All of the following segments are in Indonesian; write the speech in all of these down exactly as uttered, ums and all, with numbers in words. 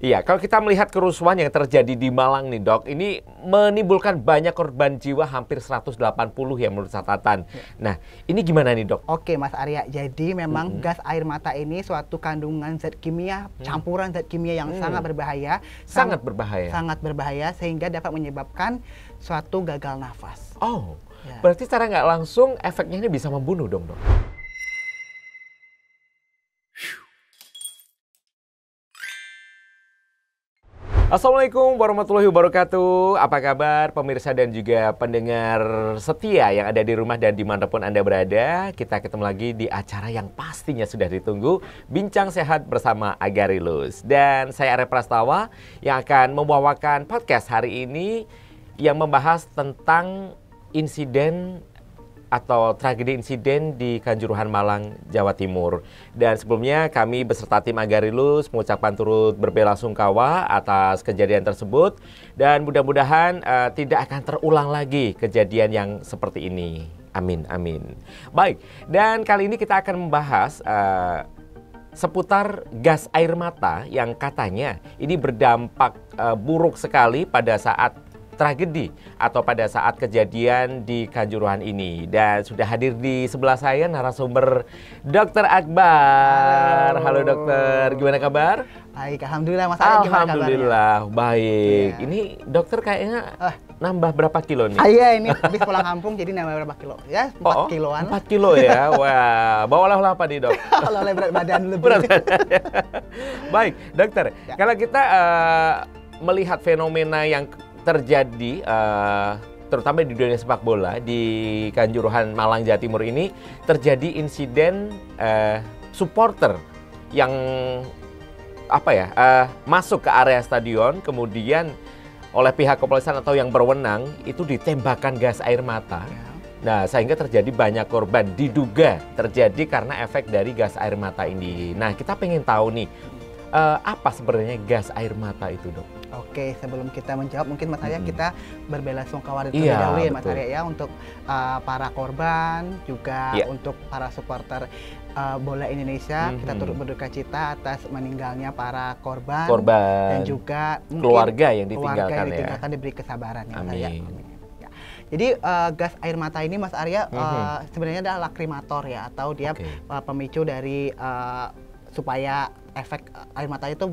Iya, kalau kita melihat kerusuhan yang terjadi di Malang nih dok, ini menimbulkan banyak korban jiwa hampir seratus delapan puluh ya menurut catatan. Nah, ini gimana nih dok? Oke Mas Arya, jadi memang hmm. gas air mata ini suatu kandungan zat kimia, hmm. campuran zat kimia yang hmm. sangat berbahaya. Sangat sang berbahaya? Sangat berbahaya sehingga dapat menyebabkan suatu gagal nafas. Oh, ya. Berarti secara nggak langsung efeknya ini bisa membunuh dong dok? Assalamualaikum warahmatullahi wabarakatuh. Apa kabar pemirsa dan juga pendengar setia yang ada di rumah dan dimanapun Anda berada. Kita ketemu lagi di acara yang pastinya sudah ditunggu, Bincang Sehat Bersama Agarilus. Dan saya Arya Prastawa yang akan membawakan podcast hari ini yang membahas tentang insiden atau tragedi insiden di Kanjuruhan Malang, Jawa Timur. Dan sebelumnya kami beserta tim Agarilus mengucapkan turut berbelasungkawa atas kejadian tersebut. Dan mudah-mudahan uh, tidak akan terulang lagi kejadian yang seperti ini. Amin, amin. Baik, dan kali ini kita akan membahas uh, seputar gas air mata yang katanya ini berdampak uh, buruk sekali pada saat tragedi atau pada saat kejadian di Kanjuruhan ini. Dan sudah hadir di sebelah saya narasumber dokter Akbar. Halo, Halo dokter, gimana kabar? Baik, alhamdulillah Mas Arya, gimana kabarnya? Alhamdulillah, baik. Ya. Ini dokter kayaknya uh. nambah berapa kilo nih? Ah, iya, ini habis pulang kampung jadi nambah berapa kilo? Ya, empat oh, kiloan. empat kilo ya, wah. Bawa oleh-oleh apa nih dok? Oleh-oleh berat badan lebih. Berat badan. Baik, dokter. Ya. Kalau kita uh, melihat fenomena yang terjadi uh, terutama di dunia sepak bola di Kanjuruhan Malang Jawa Timur ini, terjadi insiden uh, supporter yang apa ya uh, masuk ke area stadion, kemudian oleh pihak kepolisian atau yang berwenang itu ditembakkan gas air mata. Nah, sehingga terjadi banyak korban, diduga terjadi karena efek dari gas air mata ini. Nah, kita pengen tahu nih, Uh, apa sebenarnya gas air mata itu dok? Oke, sebelum kita menjawab mungkin Mas Arya hmm. kita berbelasukawa terlebih iya, dahulu ya Mas Arya ya, untuk uh, para korban juga yeah. untuk para supporter uh, bola Indonesia. hmm. Kita turut berduka cita atas meninggalnya para korban, korban dan juga keluarga yang ditinggalkan, keluarga yang ditinggalkan ya. Diberi kesabaran ya, Mas Arya. Amin. Jadi uh, gas air mata ini Mas Arya uh, mm-hmm. sebenarnya adalah lakrimator ya, atau dia okay. uh, pemicu dari uh, supaya efek air mata itu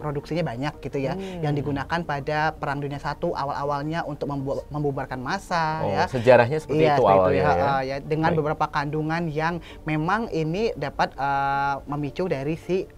produksinya banyak gitu ya, hmm. yang digunakan pada Perang Dunia Satu awal-awalnya untuk membu membubarkan massa. Oh, ya. Sejarahnya seperti iya, itu awalnya ya, ya. Uh, ya. Dengan Baik. beberapa kandungan yang memang ini dapat uh, memicu dari si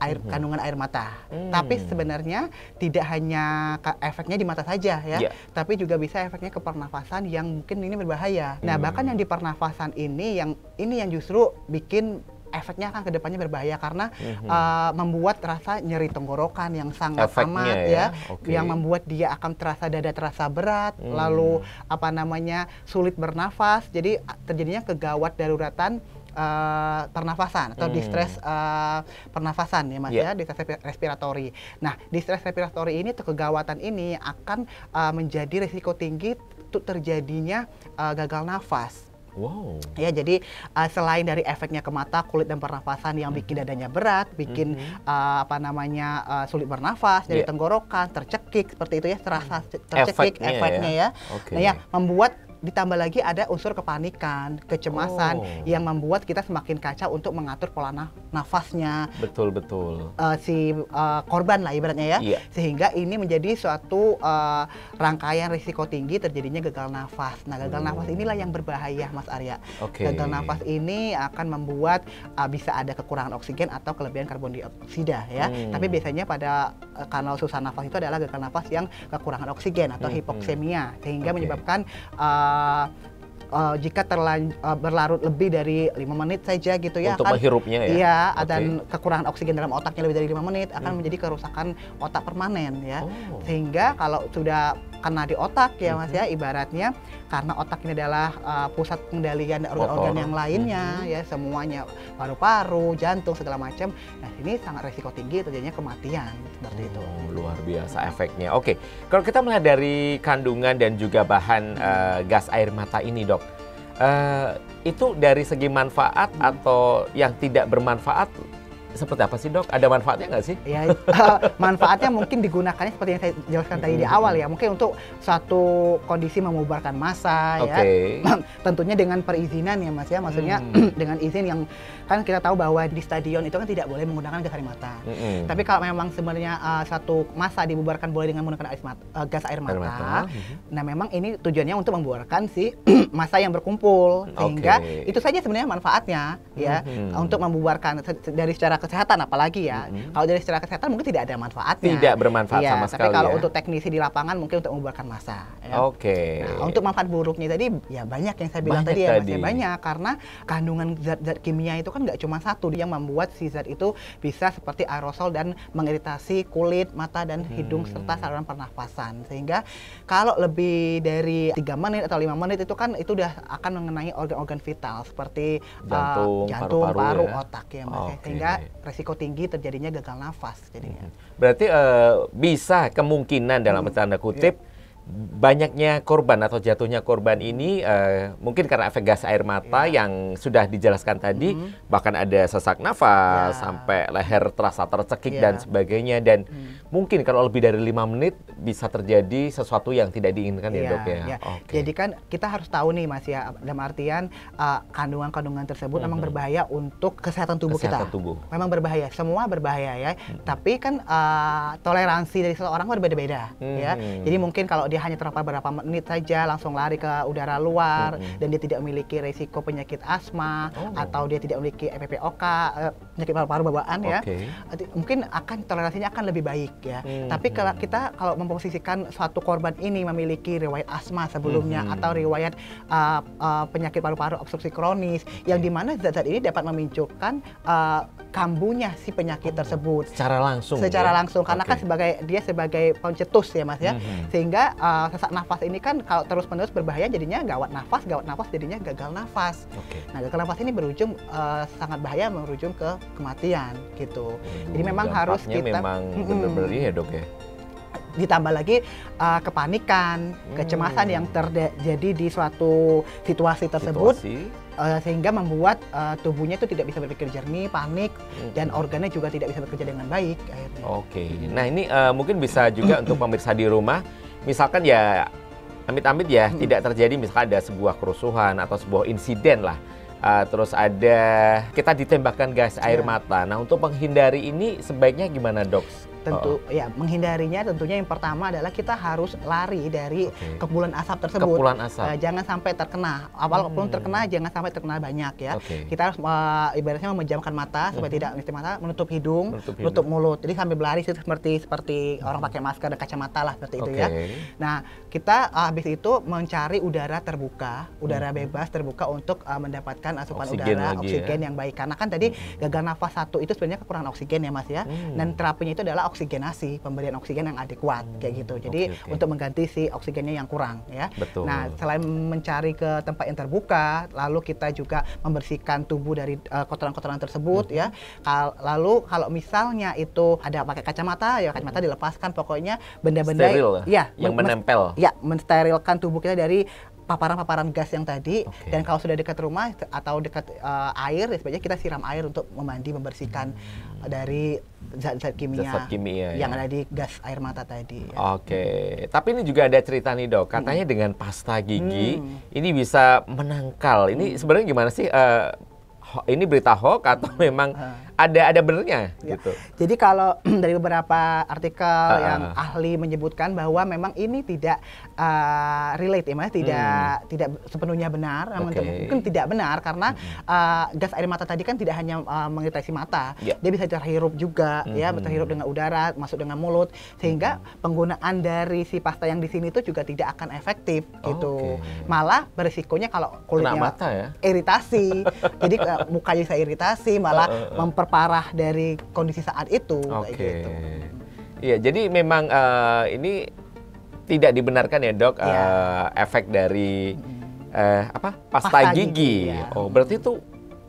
air, hmm. kandungan air mata. Hmm. Tapi sebenarnya tidak hanya efeknya di mata saja ya, yeah. tapi juga bisa efeknya ke pernafasan yang mungkin ini berbahaya. Hmm. Nah, bahkan yang di pernafasan ini yang ini yang justru bikin efeknya akan kedepannya berbahaya karena mm-hmm. uh, membuat rasa nyeri tenggorokan yang sangat efeknya amat ya, ya. Okay. yang membuat dia akan terasa dada terasa berat, mm. lalu apa namanya sulit bernafas, jadi terjadinya kegawat daruratan uh, pernafasan atau mm. distress uh, pernafasan ya mas yeah. ya, distress respiratori. Nah, distress respiratori ini atau kegawatan ini akan uh, menjadi risiko tinggi untuk terjadinya uh, gagal nafas. Wow. Ya, jadi uh, selain dari efeknya ke mata, kulit dan pernafasan yang bikin dadanya berat, bikin mm-hmm. uh, apa namanya uh, sulit bernafas, yeah. jadi tenggorokan, tercekik seperti itu ya, terasa tercekik efeknya, efeknya ya. Ya. Okay. Nah, ya, membuat ditambah lagi ada unsur kepanikan, kecemasan oh. yang membuat kita semakin kacau untuk mengatur pola na nafasnya. Betul betul. Uh, si uh, korban lah ibaratnya ya, yeah. sehingga ini menjadi suatu uh, rangkaian risiko tinggi terjadinya gagal nafas. Nah, gagal oh. nafas inilah yang berbahaya, Mas Arya. Okay. Gagal nafas ini akan membuat uh, bisa ada kekurangan oksigen atau kelebihan karbon dioksida ya. Hmm. Tapi biasanya pada uh, kalau susah nafas itu adalah gagal nafas yang kekurangan oksigen atau hmm. hipoksemia, sehingga okay. menyebabkan uh, Uh, uh, jika terlan, uh, berlarut lebih dari lima menit saja gitu ya, untuk akan, menghirupnya ya? Iya, okay. dan kekurangan oksigen dalam otaknya lebih dari lima menit akan hmm. menjadi kerusakan otak permanen ya. Oh. Sehingga kalau sudah kena di otak ya mas mm -hmm. ya, ibaratnya karena otak ini adalah uh, pusat pengendalian organ-organ yang lainnya mm -hmm. ya, semuanya paru-paru, jantung segala macam. Nah, ini sangat risiko tinggi terjadinya kematian seperti oh, itu. Luar biasa efeknya. Oke, kalau kita melihat dari kandungan dan juga bahan mm -hmm. uh, gas air mata ini dok, uh, itu dari segi manfaat mm -hmm. atau yang tidak bermanfaat seperti apa sih, Dok? Ada manfaatnya nggak sih? Ya, manfaatnya mungkin digunakannya seperti yang saya jelaskan tadi di awal ya. Mungkin untuk suatu kondisi memubarkan massa, okay. ya. Tentunya dengan perizinan ya, Mas ya. Maksudnya hmm. dengan izin yang kan kita tahu bahwa di stadion itu kan tidak boleh menggunakan gas air mata. Hmm. Tapi kalau memang sebenarnya uh, satu massa dibubarkan boleh dengan menggunakan air mata, uh, gas air mata. Air mata. Nah, memang ini tujuannya untuk membuarkan si massa yang berkumpul sehingga okay. itu saja sebenarnya manfaatnya ya hmm. untuk membubarkan dari secara kesehatan apalagi ya. Mm-hmm. Kalau dari secara kesehatan mungkin tidak ada manfaatnya. Tidak bermanfaat ya, sama tapi sekali. Tapi kalau ya. Untuk teknisi di lapangan mungkin untuk membubarkan massa. Ya. Oke. Okay. Nah, untuk manfaat buruknya tadi ya banyak yang saya bilang banyak tadi, tadi ya, Mas. Banyak karena kandungan zat-zat kimia itu kan nggak cuma satu yang membuat si zat itu bisa seperti aerosol dan mengiritasi kulit, mata dan hidung hmm. serta saluran pernafasan. Sehingga kalau lebih dari tiga menit atau lima menit itu kan itu udah akan mengenai organ-organ vital seperti jantung, uh, jantung paru-paru, ya? Otak ya, Mas. Okay. Sehingga resiko tinggi terjadinya gagal nafas jadinya. Berarti uh, bisa kemungkinan dalam hmm. tanda kutip yeah. banyaknya korban atau jatuhnya korban ini uh, mungkin karena efek gas air mata yeah. yang sudah dijelaskan tadi, mm-hmm. bahkan ada sesak nafas yeah. sampai leher terasa tercekik yeah. dan sebagainya dan mm. mungkin kalau lebih dari lima menit bisa terjadi sesuatu yang tidak diinginkan yeah. ya, Dok ya. Yeah. Okay. Jadi kan kita harus tahu nih, Mas ya, dalam artian uh, kandungan-kandungan tersebut mm-hmm. memang berbahaya untuk kesehatan tubuh kesehatan kita. Tubuh. Memang berbahaya, semua berbahaya ya. Mm-hmm. Tapi kan uh, toleransi dari seseorang berbeda-beda mm-hmm. ya. Jadi mungkin kalau dia hanya terpapar berapa menit saja langsung lari ke udara luar mm-hmm. dan dia tidak memiliki risiko penyakit asma oh. atau dia tidak memiliki P P O K penyakit paru-paru bawaan okay. ya mungkin akan toleransinya akan lebih baik ya mm-hmm. tapi kalau kita kalau memposisikan suatu korban ini memiliki riwayat asma sebelumnya mm-hmm. atau riwayat uh, uh, penyakit paru-paru obstruksi kronis okay. yang dimana zat-zat ini dapat memunculkan uh, kambuhnya si penyakit oh. tersebut secara langsung secara ya? Langsung karena okay. kan sebagai dia sebagai pencetus ya, Mas ya mm-hmm. sehingga Uh, sesak nafas ini kan kalau terus-menerus berbahaya jadinya gawat nafas, gawat nafas jadinya gagal nafas. Okay. Nah, gagal nafas ini berujung uh, sangat bahaya merujung ke kematian gitu. Hmm, jadi memang harus kita memang benar-benar ya, Dok ya. Ditambah lagi uh, kepanikan, hmm. kecemasan yang terjadi di suatu situasi tersebut. Situasi. Uh, sehingga membuat uh, tubuhnya itu tidak bisa berpikir jernih, panik, mm-hmm. dan organnya juga tidak bisa bekerja dengan baik akhirnya. Oke, okay. Nah ini uh, mungkin bisa juga untuk pemirsa di rumah, misalkan ya amit-amit ya mm-hmm. tidak terjadi misalkan ada sebuah kerusuhan atau sebuah insiden lah, uh, terus ada kita ditembakkan gas yeah. air mata. Nah untuk menghindari ini sebaiknya gimana, Dok? Tentu, oh. ya menghindarinya tentunya yang pertama adalah kita harus lari dari okay. kepulan asap tersebut. Kepulan asap. Uh, jangan sampai terkena. Walaupun hmm. terkena, jangan sampai terkena banyak ya. Okay. Kita harus uh, ibaratnya memejamkan mata supaya hmm. tidak menutup mata, menutup hidung, menutup, menutup mulut. Jadi sambil berlari seperti seperti hmm. orang pakai masker dan kacamata lah seperti okay. itu ya. Nah, kita uh, habis itu mencari udara terbuka, udara hmm. bebas terbuka untuk uh, mendapatkan asupan oksigen udara, oksigen ya? Yang baik. Karena kan tadi hmm. gagal nafas satu itu sebenarnya kekurangan oksigen ya, Mas ya. Hmm. Dan terapinya itu adalah oksigenasi, pemberian oksigen yang adekuat hmm. kayak gitu. Jadi okay, okay. untuk mengganti si oksigennya yang kurang ya. Betul. Nah, selain mencari ke tempat yang terbuka, lalu kita juga membersihkan tubuh dari uh, kotoran-kotoran tersebut hmm. ya. Kal- lalu kalau misalnya itu ada pakai kacamata, ya kacamata hmm. dilepaskan pokoknya benda-benda steril, ya, yang men- menempel. Ya, mensterilkan tubuh kita dari paparan-paparan gas yang tadi okay. dan kalau sudah dekat rumah atau dekat uh, air ya sebaiknya kita siram air untuk memandi membersihkan hmm. dari zat-zat kimia, zat kimia yang ya. Ada di gas air mata tadi ya. Oke okay. Tapi ini juga ada cerita nih, Dok, katanya hmm. dengan pasta gigi hmm. ini bisa menangkal ini hmm. sebenarnya gimana sih uh, ini berita hoax atau hmm. memang hmm. ada ada benernya ya. Gitu. Jadi kalau dari beberapa artikel uh, yang ahli menyebutkan bahwa memang ini tidak uh, relate ya, Mas, tidak hmm. tidak sepenuhnya benar, okay. mungkin tidak benar karena hmm. uh, gas air mata tadi kan tidak hanya uh, mengiritasi mata, yeah. dia bisa terhirup juga hmm. ya, terhirup dengan udara, masuk dengan mulut sehingga hmm. penggunaan dari si pasta yang di sini itu juga tidak akan efektif oh, gitu. Okay. Malah beresikonya kalau kulitnya kena mata, ya? Iritasi. Jadi uh, mukanya bisa iritasi, malah uh, uh, uh. memper parah dari kondisi saat itu. Oke. Okay. Iya, gitu. Jadi memang uh, ini tidak dibenarkan ya, Dok, ya. Uh, efek dari uh, apa pasta, pasta gigi. gigi ya. Oh, berarti itu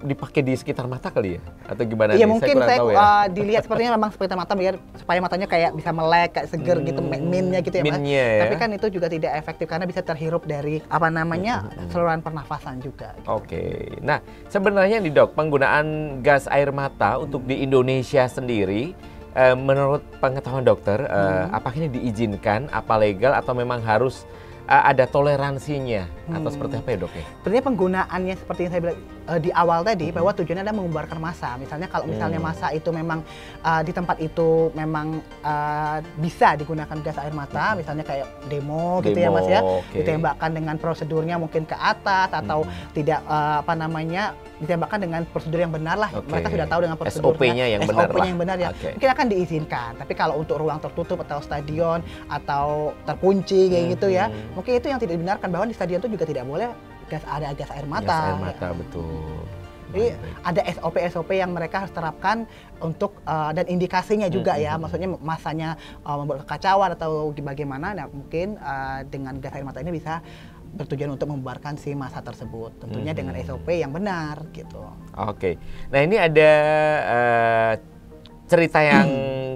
dipakai di sekitar mata kali ya? Atau gimana? Iya, mungkin saya, saya tahu, ya? uh, dilihat sepertinya memang sekitar mata biar supaya matanya kayak bisa melek, kayak seger hmm, gitu, minnya gitu ya, minnya, ya. Tapi kan itu juga tidak efektif karena bisa terhirup dari apa namanya hmm, saluran pernafasan juga. Gitu. Oke, okay. Nah sebenarnya nih dok, penggunaan gas air mata hmm. untuk di Indonesia sendiri uh, menurut pengetahuan dokter, uh, hmm. apakah ini diizinkan, apa legal, atau memang harus ada toleransinya hmm. atau seperti apa ya dok ya? Sebenarnya penggunaannya seperti yang saya bilang uh, di awal tadi hmm. bahwa tujuannya adalah membubarkan massa. Misalnya kalau misalnya hmm. massa itu memang uh, di tempat itu memang uh, bisa digunakan gas air mata, hmm. misalnya kayak demo, demo gitu ya mas ya, okay. ditembakkan dengan prosedurnya mungkin ke atas atau hmm. tidak uh, apa namanya ditembakkan dengan prosedur yang benar lah. Okay. Mereka sudah tahu dengan prosedurnya. S O P-nya yang, S O P yang benar ya. Okay. Mungkin akan diizinkan. Tapi kalau untuk ruang tertutup atau stadion atau terkunci kayak hmm. gitu ya. Mungkin itu yang tidak dibenarkan, bahwa di stadion itu juga tidak boleh gas, ada gas air mata. Gas air mata, ya. Betul. Jadi ada S O P S O P yang mereka harus terapkan untuk uh, dan indikasinya juga hmm, ya, hmm. maksudnya masanya uh, membuat kekacauan atau bagaimana. Nah mungkin uh, dengan gas air mata ini bisa bertujuan untuk membubarkan si massa tersebut, tentunya hmm. dengan S O P yang benar gitu. Oke, nah ini ada uh, cerita yang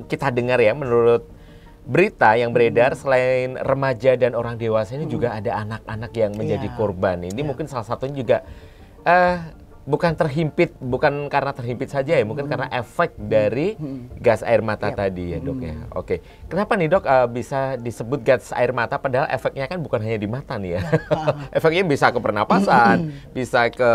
kita dengar ya, menurut berita yang beredar, selain remaja dan orang dewasa ini hmm. juga ada anak-anak yang menjadi yeah. korban. Ini yeah. mungkin salah satunya juga uh, bukan terhimpit, bukan karena terhimpit saja ya, mungkin hmm. karena efek dari hmm. gas air mata yep. tadi ya dok hmm. ya. Oke, kenapa nih dok uh, bisa disebut gas air mata padahal efeknya kan bukan hanya di mata nih ya. Efeknya bisa ke pernapasan, bisa ke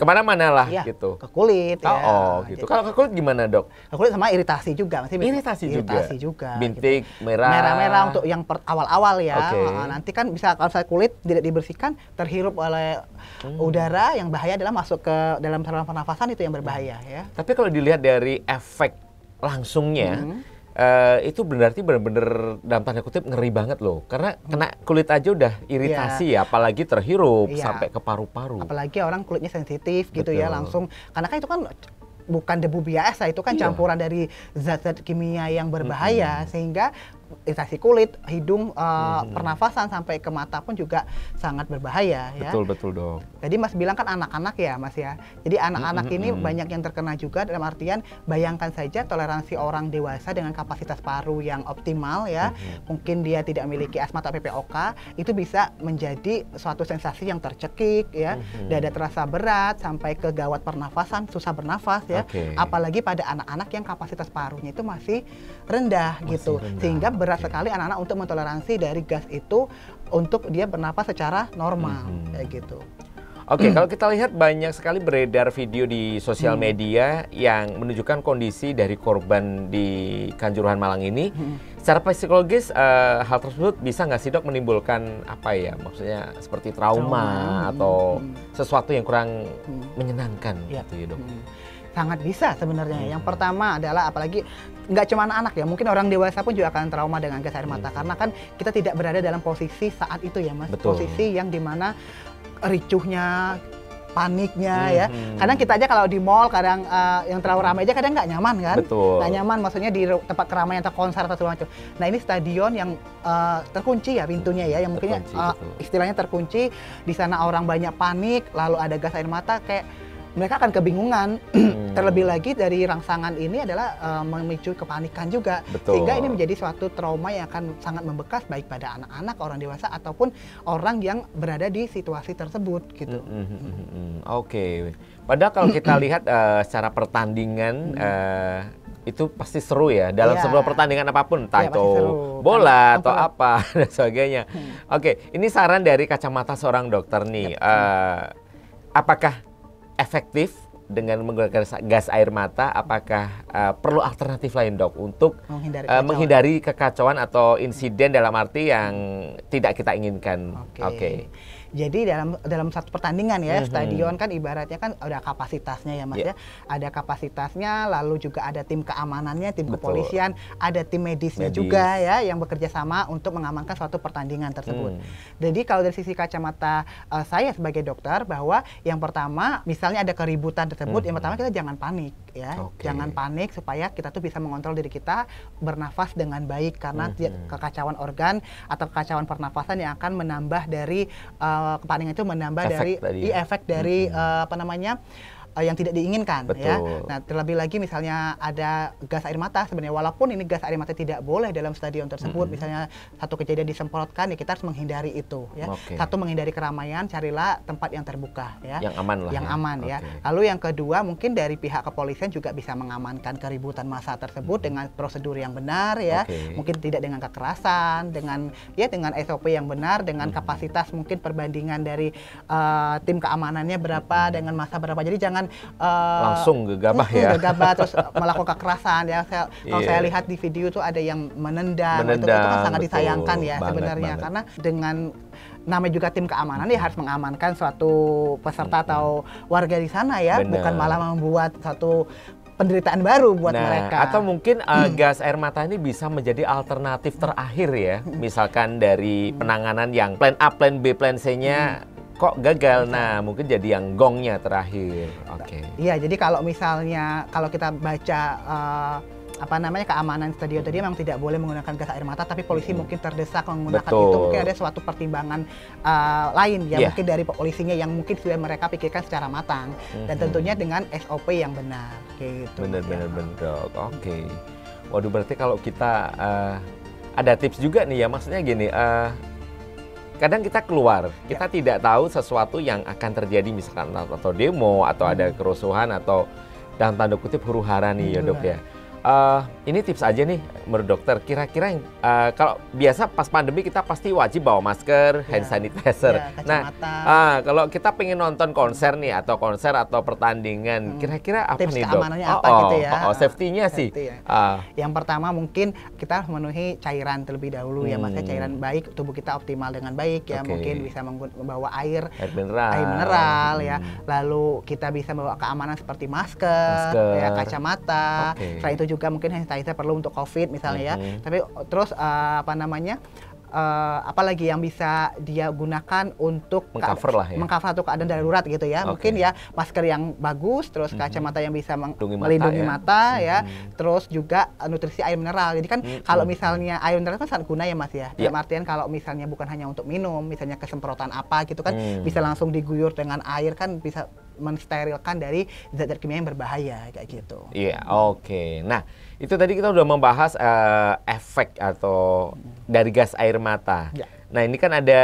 kemana-mana lah ya, gitu. Ke kulit oh, ya. Oh gitu. Kalau ke kulit gimana dok? Ke kulit sama iritasi juga. Masih iritasi, iritasi juga. juga. Bintik gitu. merah. Merah-merah untuk yang awal-awal ya. Okay. Nah, nanti kan bisa kalau saya kulit tidak dibersihkan terhirup oleh hmm. udara yang bahaya adalah masuk ke dalam saluran pernafasan, itu yang berbahaya ya. Tapi kalau dilihat dari efek langsungnya. Hmm. Uh, itu berarti benar-benar dalam tanda kutip ngeri banget loh, karena kena kulit aja udah iritasi yeah. ya, apalagi terhirup yeah. sampai ke paru-paru. Apalagi orang kulitnya sensitif gitu. Betul. Ya langsung, karena kan itu kan bukan debu biasa, itu kan iya. campuran dari zat-zat kimia yang berbahaya, mm -hmm. sehingga iritasi kulit, hidung, uh, hmm. pernafasan sampai ke mata pun juga sangat berbahaya. Betul, ya. Betul dong. Jadi mas bilang kan anak-anak ya mas ya. Jadi anak-anak hmm, ini hmm. banyak yang terkena juga, dalam artian bayangkan saja toleransi orang dewasa dengan kapasitas paru yang optimal ya. Hmm. Mungkin dia tidak memiliki asma atau P P O K, itu bisa menjadi suatu sensasi yang tercekik ya. Hmm. Dada terasa berat sampai ke gawat pernafasan, susah bernafas ya. Okay. Apalagi pada anak-anak yang kapasitas parunya itu masih rendah masih gitu. Rendah. Sehingga berat sekali anak-anak untuk mentoleransi dari gas itu untuk dia bernapas secara normal mm-hmm. kayak gitu. Oke, okay, mm. kalau kita lihat banyak sekali beredar video di sosial mm. media yang menunjukkan kondisi dari korban di Kanjuruhan Malang ini. Mm. Secara psikologis uh, hal tersebut bisa nggak sih dok menimbulkan apa ya, maksudnya seperti trauma, trauma. atau mm. sesuatu yang kurang mm. menyenangkan yeah. gitu ya dok? Mm. Sangat bisa sebenarnya. Hmm. Yang pertama adalah, apalagi nggak cuma anak ya, mungkin orang dewasa pun juga akan trauma dengan gas air mata. Hmm. Karena kan kita tidak berada dalam posisi saat itu ya mas. Betul. Posisi yang dimana ricuhnya, paniknya hmm. ya. Kadang kita aja kalau di mall, kadang uh, yang terlalu ramai aja kadang nggak nyaman kan. Betul. Nggak nyaman maksudnya di tempat keramaian atau konser atau segala macam. Nah ini stadion yang uh, terkunci ya pintunya ya, yang mungkin uh, istilahnya terkunci. Di sana orang banyak panik, lalu ada gas air mata, kayak mereka akan kebingungan, hmm. terlebih lagi dari rangsangan ini adalah uh, memicu kepanikan juga. Betul. Sehingga ini menjadi suatu trauma yang akan sangat membekas baik pada anak-anak, orang dewasa, ataupun orang yang berada di situasi tersebut gitu. Hmm, hmm, hmm, hmm. Oke, okay. Padahal kalau kita lihat uh, secara pertandingan, hmm. uh, itu pasti seru ya, dalam yeah. sebuah pertandingan apapun, entah yeah, itu bola atau apa, dan sebagainya. Hmm. Oke, okay. Ini saran dari kacamata seorang dokter nih, yep. uh, apakah efektif dengan menggunakan gas air mata, apakah uh, perlu alternatif lain dok untuk menghindari kekacauan, uh, menghindari kekacauan atau insiden dalam arti yang tidak kita inginkan? Oke. Okay. Okay. Jadi dalam dalam satu pertandingan ya, mm-hmm. stadion kan ibaratnya kan ada kapasitasnya ya mas yeah. ya. Ada kapasitasnya, lalu juga ada tim keamanannya, tim Betul. kepolisian, ada tim medisnya Medis. juga ya yang bekerja sama untuk mengamankan suatu pertandingan tersebut. Mm. Jadi kalau dari sisi kacamata uh, saya sebagai dokter, bahwa yang pertama misalnya ada keributan tersebut, mm-hmm. yang pertama kita jangan panik ya. Okay. Jangan panik supaya kita tuh bisa mengontrol diri kita, bernafas dengan baik, karena mm-hmm. kekacauan organ atau kekacauan pernafasan yang akan menambah dari uh, kepaningan itu menambah efek dari ya, efek dari hmm. uh, apa namanya uh, yang tidak diinginkan. Betul. Ya. Nah, terlebih lagi misalnya ada gas air mata sebenarnya, walaupun ini gas air mata tidak boleh dalam stadion tersebut, mm-hmm. misalnya satu kejadian disemprotkan, ya kita harus menghindari itu. Ya. Okay. Satu, menghindari keramaian, carilah tempat yang terbuka. Ya. Yang aman lah. Yang ya. aman okay. ya. Lalu yang kedua, mungkin dari pihak kepolisian juga bisa mengamankan keributan massa tersebut mm-hmm. dengan prosedur yang benar ya. Okay. Mungkin tidak dengan kekerasan, dengan ya dengan S O P yang benar, dengan mm-hmm. kapasitas mungkin perbandingan dari uh, tim keamanannya berapa, mm-hmm. dengan masa berapa. Jadi jangan uh, langsung gegabah uh, ya. Gegabah terus melakukan kekerasan ya. Saya, yeah. Kalau saya lihat di video itu ada yang menendang, menendang itu, itu kan sangat betul, disayangkan ya banget, sebenarnya banget. Karena dengan namanya juga tim keamanan mm-hmm. ya harus mengamankan suatu peserta mm-hmm. atau warga di sana ya. Bener. Bukan malah membuat satu penderitaan baru buat nah, mereka. Atau mungkin uh, hmm. gas air mata ini bisa menjadi alternatif terakhir ya. Misalkan dari penanganan yang plan A, plan B, plan C-nya hmm. kok gagal, nah mungkin jadi yang gongnya terakhir. Oke. Okay. Iya, jadi kalau misalnya kalau kita baca uh, apa namanya keamanan stadion tadi memang tidak boleh menggunakan gas air mata, tapi polisi hmm. mungkin terdesak menggunakan Betul. itu, mungkin ada suatu pertimbangan uh, lain ya yeah. mungkin dari polisinya yang mungkin sudah mereka pikirkan secara matang hmm. dan tentunya dengan S O P yang benar gitu. Benar-benar ya. benar. Oke. Okay. Waduh, berarti kalau kita uh, ada tips juga nih ya, maksudnya gini. Uh, Kadang kita keluar, kita ya. tidak tahu sesuatu yang akan terjadi, misalkan atau demo, atau hmm. ada kerusuhan, atau dalam tanda kutip huru hara nih hmm. ya dok ya. Uh, ini tips aja nih menurut dokter, kira-kira yang uh, kalau biasa pas pandemi kita pasti wajib bawa masker, hand ya. sanitizer. Ya, nah, uh, kalau kita pengen nonton konser nih, atau konser atau pertandingan, kira-kira hmm. apa tips nih dok? Keamanannya apa oh, gitu ya? Oh, oh safety-nya safety sih. Ya. Uh. Yang pertama mungkin kita memenuhi cairan terlebih dahulu hmm. ya, maksudnya cairan baik, tubuh kita optimal dengan baik ya. Okay. Mungkin bisa membawa air, air mineral, air mineral hmm. ya. Lalu kita bisa membawa keamanan seperti masker, masker. Ya, kacamata. Okay. Selain itu juga mungkin hand sanitizer perlu untuk COVID misalnya mm-hmm. ya. Tapi terus uh, apa namanya? Uh, apalagi yang bisa dia gunakan untuk mengcover lah ya. Mengcover atau keadaan darurat gitu ya. Okay. Mungkin ya masker yang bagus, terus mm-hmm. kacamata yang bisa melindungi mata, melindungi ya, mata, ya. Mm-hmm. Terus juga nutrisi air mineral. Jadi kan mm-hmm. kalau misalnya air mineral kan sangat guna ya Mas ya. Dalam yeah. artian kalau misalnya bukan hanya untuk minum, misalnya kesemprotan apa gitu kan mm. bisa langsung diguyur dengan air kan bisa mensterilkan dari zat-zat kimia yang berbahaya kayak gitu. Iya, yeah, oke. Okay. Nah, itu tadi kita udah membahas uh, efek atau dari gas air mata. Yeah. Nah, ini kan ada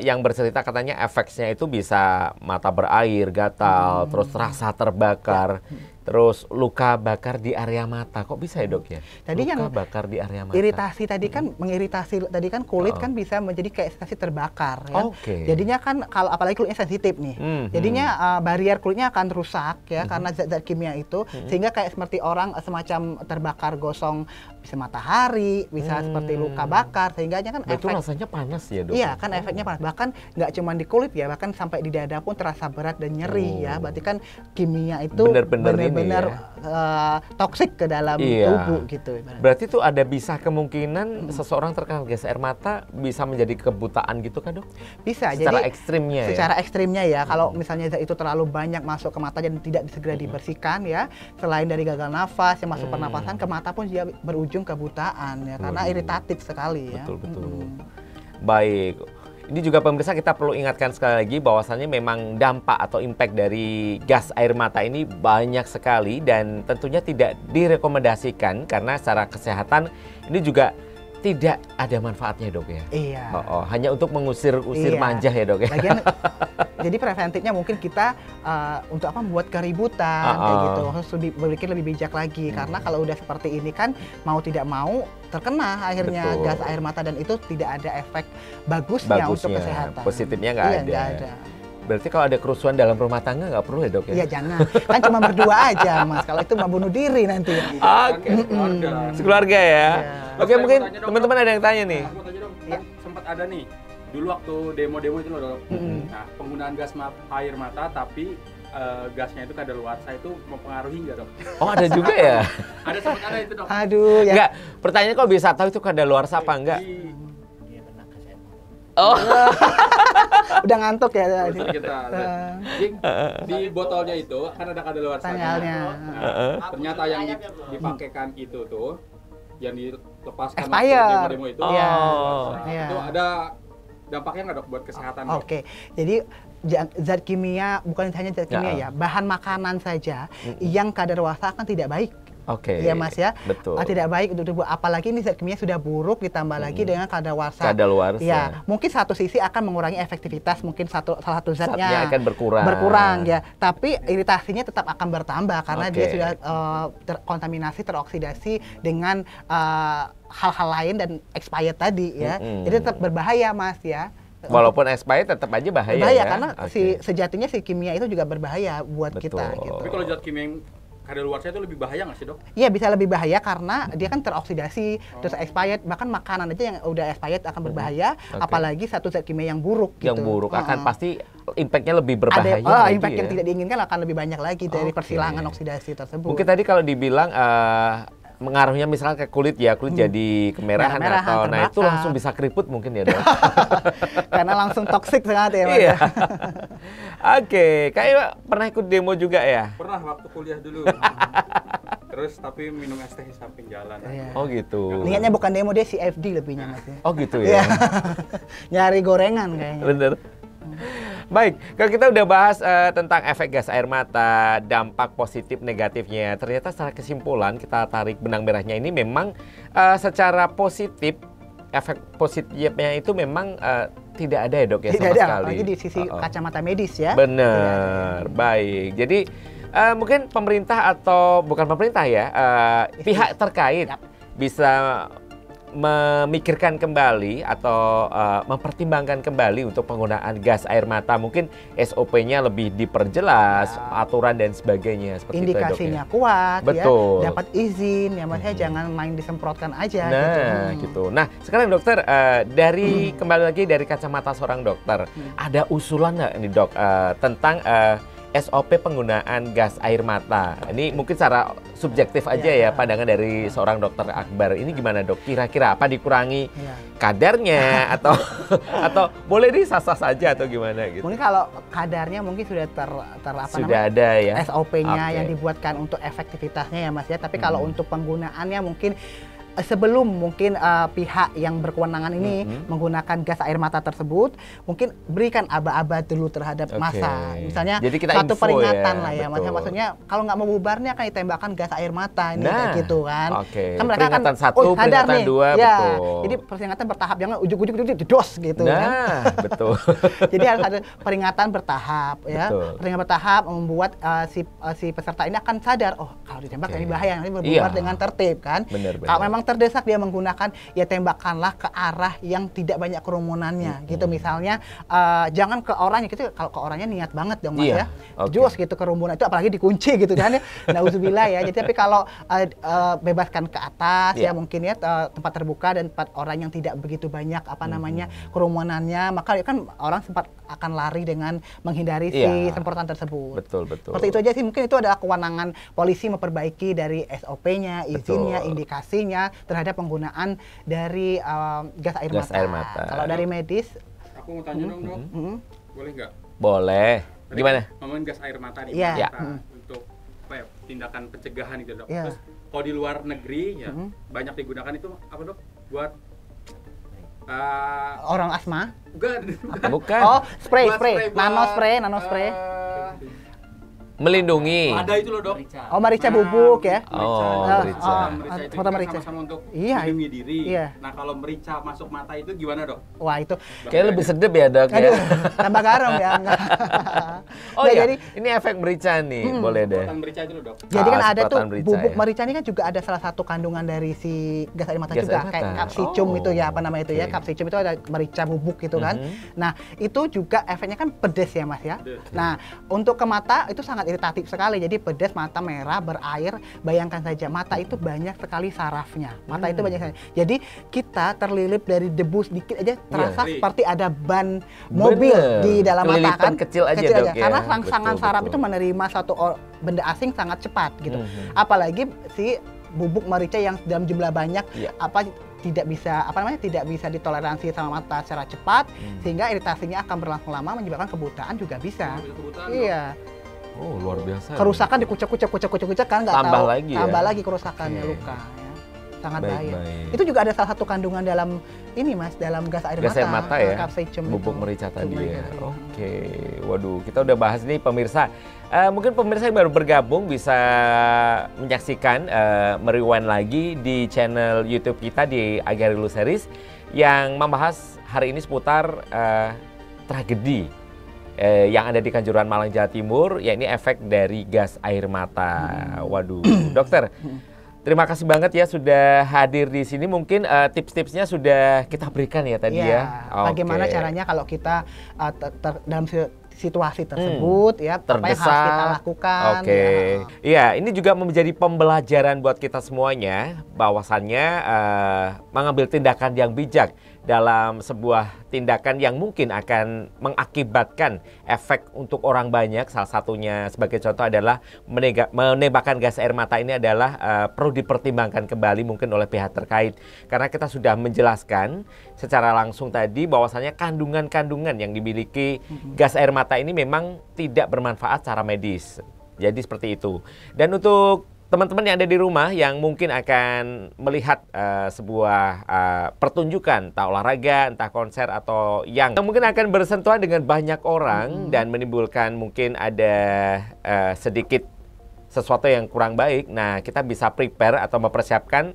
yang bercerita katanya efeknya itu bisa mata berair, gatal, hmm. terus rasa terbakar. Yeah. Terus luka bakar di area mata, kok bisa ya dok ya? Tadi luka yang bakar di area mata. Iritasi tadi kan hmm. mengiritasi, tadi kan kulit oh. kan bisa menjadi kayak iritasi terbakar. Ya? Okay. Jadinya kan kalau apalagi kulitnya sensitif nih, hmm. jadinya uh, barier kulitnya akan rusak ya hmm. karena zat-zat kimia itu, hmm. sehingga kayak seperti orang semacam terbakar gosong bisa matahari, bisa hmm. seperti luka bakar, sehingga kan efek. Itu rasanya panas ya dok? Iya kan oh. efeknya panas, bahkan nggak cuma di kulit ya, bahkan sampai di dada pun terasa berat dan nyeri oh. ya. Berarti kan kimia itu benar-benar benar ya. uh, toksik ke dalam iya. tubuh gitu. Ibarat. Berarti tuh ada bisa kemungkinan hmm. seseorang terkena gas air mata bisa menjadi kebutaan gitu kan dok? Bisa. Secara jadi, ekstrimnya secara ya? ekstrimnya ya. Hmm. Kalau misalnya itu terlalu banyak masuk ke mata dan tidak segera hmm. dibersihkan ya. Selain dari gagal nafas yang masuk hmm. pernapasan ke mata pun dia berujung kebutaan ya. Karena hmm. iritatif sekali ya. Betul betul. Hmm. Baik. Ini juga pemirsa kita perlu ingatkan sekali lagi bahwasannya memang dampak atau impact dari gas air mata ini banyak sekali dan tentunya tidak direkomendasikan karena secara kesehatan ini juga tidak ada manfaatnya dok ya. Iya. Oh, oh. Hanya untuk mengusir-usir iya. manja ya dok ya. Lagian, jadi preventifnya mungkin kita uh, untuk apa membuat keributan uh-uh. kayak gitu, harus berpikir lebih bijak lagi hmm. karena kalau udah seperti ini kan mau tidak mau terkena akhirnya Betul. gas air mata dan itu tidak ada efek bagusnya, bagusnya untuk kesehatan. Positifnya nggak iya, ada. Gak ada. Berarti kalau ada kerusuhan dalam rumah tangga nggak perlu ya dok ya? Iya jangan, kan cuma berdua aja mas. Kalau itu mau bunuh diri nanti. Oke, okay. sekeluarga ya. Yeah. Oke okay, mungkin teman-teman ada yang tanya nih. Aku tanya dong, ya. Sempat ada nih dulu waktu demo-demo itu loh dok. Mm-hmm. Nah penggunaan gas air mata tapi Uh, gasnya itu kadaluarsa itu mempengaruhi nggak dok? Oh ada juga ya? Ada sempat ada itu dok. Aduh ya. Enggak, pertanyaannya kok bisa tahu itu kadaluarsa apa enggak? Iya benar saya. Oh. Udah ngantuk ya. Terus kita, di, di botolnya itu kan ada kadaluarsanya. Nah, ternyata yang dipakaikan itu tuh yang dilepaskan waktu demo-demo itu. Oh. Itu ada dampaknya nggak dok buat kesehatan? Oke, okay. jadi zat kimia, bukan hanya zat kimia ya, ya bahan makanan saja mm -mm. yang kadar wasa akan tidak baik. Oke. Okay. Ya Mas ya. Betul. Tidak baik untuk tubuh. Apalagi ini zat kimia sudah buruk ditambah hmm. lagi dengan kadaluarsa. Kadaluarsa. Ya, mungkin satu sisi akan mengurangi efektivitas, mungkin satu salah satu zatnya, zatnya akan berkurang. Berkurang ya. Tapi iritasinya tetap akan bertambah karena okay. dia sudah uh, terkontaminasi, teroksidasi dengan hal-hal uh, lain dan expired tadi ya. Hmm. Jadi tetap berbahaya Mas ya. Walaupun expired tetap aja bahaya. Bahaya ya? Karena okay. si sejatinya si kimia itu juga berbahaya buat Betul. Kita gitu. Tapi kalau zat kimia yang kadaluarsa itu lebih bahaya nggak sih dok? Iya bisa lebih bahaya karena dia kan teroksidasi, oh. terus expired, bahkan makanan aja yang udah expired akan berbahaya, okay. apalagi satu zat kimia yang buruk. Yang gitu. buruk uh -uh. akan pasti impactnya lebih berbahaya. Ada, oh, impact ya? Yang tidak diinginkan akan lebih banyak lagi dari okay. persilangan oksidasi tersebut. Mungkin tadi kalau dibilang uh, mengaruhnya misalnya ke kulit ya, kulit hmm. jadi kemerahan Merah atau terbakar. Nah itu langsung bisa keriput mungkin ya dok? Karena langsung toksik sangat ya. Iya. Oke, okay. Kak pernah ikut demo juga ya? Pernah waktu kuliah dulu. Terus tapi minum es teh di samping jalan. Iya. Oh gitu. Niatnya bukan demo, dia C F D lebihnya Mas. Oh gitu ya? Nyari gorengan kayaknya. Bener. Baik, kalau kita udah bahas uh, tentang efek gas air mata, dampak positif negatifnya, ternyata secara kesimpulan kita tarik benang merahnya ini memang uh, secara positif, efek positifnya itu memang uh, tidak ada ya dok ya tidak sama ada, sekali. Apalagi di sisi uh -oh. kacamata medis ya. Bener, baik. Jadi uh, mungkin pemerintah atau bukan pemerintah ya, uh, pihak terkait yep. bisa memikirkan kembali atau uh, mempertimbangkan kembali untuk penggunaan gas air mata, mungkin S O P-nya lebih diperjelas, ya. Aturan dan sebagainya. Seperti indikasinya itu, kuat, betul. Ya, dapat izin, ya maksudnya hmm. jangan main disemprotkan aja. Nah, gitu. Hmm. gitu. Nah, sekarang dokter uh, dari hmm. kembali lagi dari kacamata seorang dokter, hmm. ada usulan nggak nih dok uh, tentang uh, S O P penggunaan gas air mata. Ini mungkin secara subjektif aja ya, ya pandangan dari seorang dokter Akbar. Ini gimana dok? Kira-kira apa dikurangi ya. kadarnya atau atau boleh disasar saja atau gimana gitu? Mungkin kalau kadarnya mungkin sudah ter, ter apa sudah namanya? Ada ya S O P-nya okay. yang dibuatkan untuk efektivitasnya ya Mas ya. Tapi hmm. kalau untuk penggunaannya mungkin sebelum mungkin uh, pihak yang berkewenangan ini mm-hmm. menggunakan gas air mata tersebut, mungkin berikan aba-aba dulu terhadap okay. massa. Misalnya jadi kita satu peringatan ya, lah ya, maksudnya, maksudnya kalau nggak mau bubar nih akan ditembakkan gas air mata ini nah, kayak gitu kan. Okay. Kan mereka peringatan akan, satu, oh, peringatan nih. dua, ya, betul. Jadi peringatan bertahap, jangan ujuk-ujuk jedos gitu nah, kan. Betul. Jadi harus ada peringatan bertahap ya, betul. peringatan bertahap membuat uh, si, uh, si peserta ini akan sadar, oh kalau ditembak okay. ini bahaya, nanti berbubar iya. dengan tertib kan. Bener, bener. Kalau memang terdesak dia menggunakan ya tembakanlah ke arah yang tidak banyak kerumunannya hmm. gitu misalnya uh, jangan ke orangnya gitu kalau ke orangnya niat banget dong Mas yeah. ya okay. jus gitu kerumunan itu apalagi dikunci gitu kan ya nauzubillah ya jadi tapi kalau uh, uh, bebaskan ke atas yeah. ya mungkin ya uh, tempat terbuka dan tempat orang yang tidak begitu banyak apa hmm. namanya kerumunannya maka ya kan orang sempat akan lari dengan menghindari yeah. si semprotan tersebut betul betul seperti itu aja sih mungkin itu adalah kewenangan polisi memperbaiki dari S O P-nya izinnya betul. Indikasinya terhadap penggunaan dari uh, gas air gas mata. Air mata. Kalau dari medis, aku mau tanya mm, dong, dok, mm, mm. boleh nggak? Boleh. Tadi gimana? Ngomongin gas air mata nih, yeah. mata yeah. untuk apa ya, tindakan pencegahan gitu dok. Yeah. Terus kalau di luar negeri ya mm. banyak digunakan itu apa dok? Buat uh, orang asma? Bukan. Bukan. Oh, spray, spray, spray nano spray, nano spray. Uh, Melindungi. Ada itu loh dok. Merica. Oh merica nah, bubuk ya. Merica. Oh merica. Oh, merica itu kan sama-sama untuk iya. melindungi diri. Iya. Nah kalau merica masuk mata itu gimana dok? Wah itu. Kayaknya lebih sedep ya dok. Aduh, ya. Tambah garam ya. Oh nah, iya. Jadi ini efek merica nih, hmm. boleh deh. Semprotan merica itu loh dok. Jadi kan ah, ada tuh merica, bubuk ya. Merica ini kan juga ada salah satu kandungan dari si gas air mata gas juga air mata. Kayak kapsicum oh. itu ya apa namanya itu okay. ya kapsicum itu ada merica bubuk gitu kan. Mm-hmm. Nah itu juga efeknya kan pedes ya Mas ya. Pedes. Nah untuk ke mata itu sangat iritatif sekali, jadi pedas, mata merah, berair, bayangkan saja mata itu banyak sekali sarafnya, mata hmm. itu banyak sekali. Jadi kita terlilip dari debu sedikit aja terasa yeah. seperti ada ban mobil Bener. Di dalam mata kan, kecil aja, kecil aja. Dok, karena ya. Rangsangan betul, saraf betul. Itu menerima satu benda asing sangat cepat gitu, hmm. apalagi si bubuk merica yang dalam jumlah banyak yeah. apa tidak bisa apa namanya tidak bisa ditoleransi sama mata secara cepat, hmm. sehingga iritasinya akan berlangsung lama menyebabkan kebutaan juga bisa. Bisa kebutaan, iya. Dong. Oh, luar biasa. Kerusakan dikucek-kucek, kucek-kucek, kucek kan nggak tahu. Tambah lagi. Tambah ya? Lagi kerusakannya okay. luka. Ya. sangat baik, bahaya. Baik. Itu juga ada salah satu kandungan dalam ini mas, dalam gas air gas mata, air mata ya, bubuk merica tadi ya. Oke, okay. Waduh, kita udah bahas nih pemirsa. Uh, mungkin pemirsa yang baru bergabung bisa menyaksikan uh, merewind lagi di channel YouTube kita di Agarilus Series yang membahas hari ini seputar uh, tragedi. Eh, yang ada di Kanjuruhan Malang Jawa Timur, ya ini efek dari gas air mata. Hmm. Waduh, dokter, terima kasih banget ya sudah hadir di sini. Mungkin uh, tips-tipsnya sudah kita berikan ya tadi ya. ya. Okay. Bagaimana caranya kalau kita uh, ter ter dalam situasi tersebut hmm. ya, terdesak, apa yang harus kita lakukan. Oke, okay. ya. ya ini juga menjadi pembelajaran buat kita semuanya, bahwasannya uh, mengambil tindakan yang bijak dalam sebuah tindakan yang mungkin akan mengakibatkan efek untuk orang banyak. Salah satunya sebagai contoh adalah menembakkan gas air mata ini adalah uh, perlu dipertimbangkan kembali mungkin oleh pihak terkait. Karena kita sudah menjelaskan secara langsung tadi bahwasannya kandungan-kandungan yang dimiliki mm-hmm. gas air mata ini memang tidak bermanfaat secara medis. Jadi seperti itu. Dan untuk teman-teman yang ada di rumah yang mungkin akan melihat uh, sebuah uh, pertunjukan, entah olahraga, entah konser, atau yang, yang mungkin akan bersentuhan dengan banyak orang hmm. dan menimbulkan mungkin ada uh, sedikit sesuatu yang kurang baik. Nah, kita bisa prepare atau mempersiapkan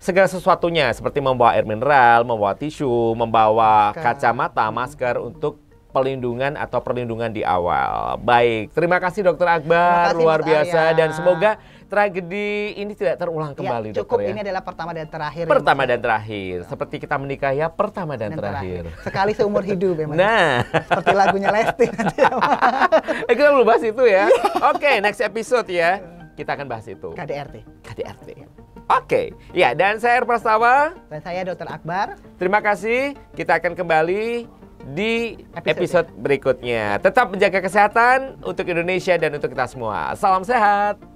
segala sesuatunya, seperti membawa air mineral, membawa tisu, membawa masker, kacamata, masker hmm. untuk pelindungan atau perlindungan di awal. Baik, terima kasih dokter Akbar, kasih, luar biasa Arya. Dan semoga tragedi ini tidak terulang kembali ya, cukup dokter, ya. Ini adalah pertama dan terakhir. Pertama ya, dan terakhir. Seperti kita menikah ya, pertama dan, dan terakhir. terakhir. Sekali seumur hidup memang. Nah, seperti lagunya Lesti. eh, kita belum bahas itu ya. Oke, okay, next episode ya. Kita akan bahas itu. K D R T. K D R T. Ya. Oke, okay. ya, dan saya Arya Prastawa. Dan saya dokter Akbar. Terima kasih. Kita akan kembali di episode berikutnya. Tetap menjaga kesehatan untuk Indonesia dan untuk kita semua. Salam sehat.